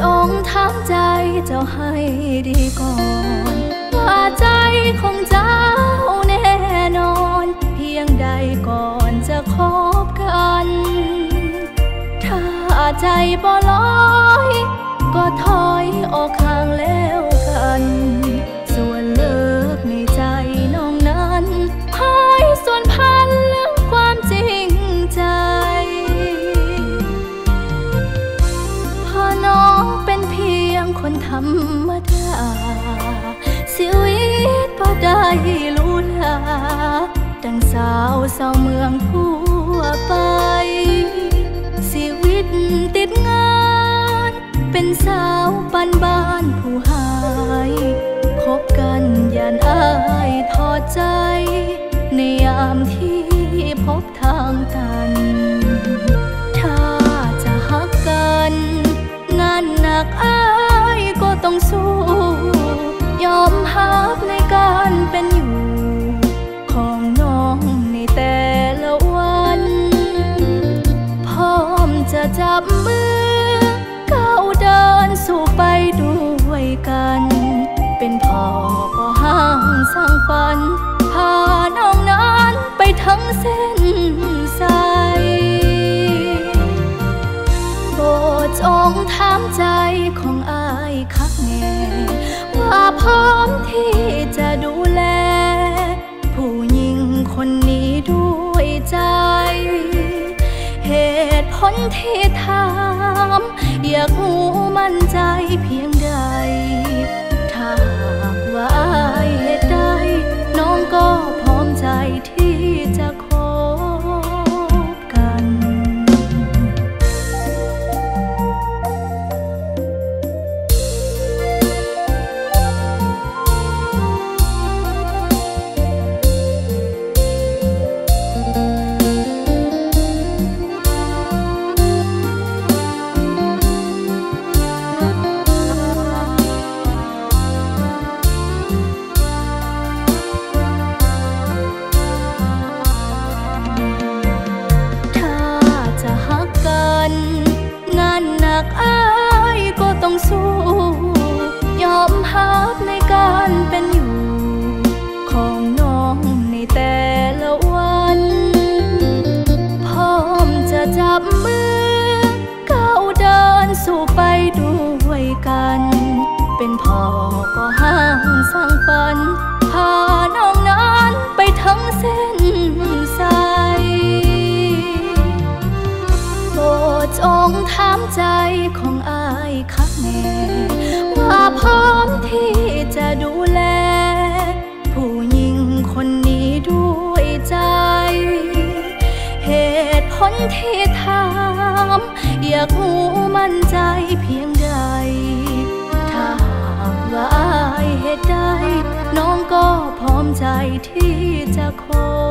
จงถามใจเจ้าให้ดีก่อนว่าใจของเจ้าแน่นอนเพียงใดก่อนจะคบกันถ้าใจบ่ลอยก็ถอยออกห่างแล้วกันส่วนเลิกในใจน้องนั้นหายส่วนพันเรื่องความจริงใจพอน้องเป็นเพียงคนธรรมดาชีวิตพอได้รู้ลาดังสาวเมืองทั่วไปชีวิตติดงานเป็นสาวบ้านผู้หายพบกันยานอายทอดใจในยามที่พบทางตันถ้าจะหักกันงานหนักอายก็ต้องสู้ยอมหักในการเป็นอยู่ของน้องในแต่ละวันพร้อมจะจับมือก้าวเดินสู่ไปด้วยกันเป็นพ่อก็ห้างสร้างฝันพาน้องนั้นไปทั้งเส้นสายโปรดจงถามใจของอายคักแน่ว่าพร้อมที่จะดูแลผู้หญิงคนนี้ด้วยใจเหตุผลที่ถามอยากรู้มั่นใจเพียงใดถ้าหากว่าอายเหตุใดน้องก็พร้อมใจที่จะขอที่ถามอยากรู้มั่นใจเพียงใดถ้าหากว่าอายเหตุใดน้องก็พร้อมใจที่จะขอ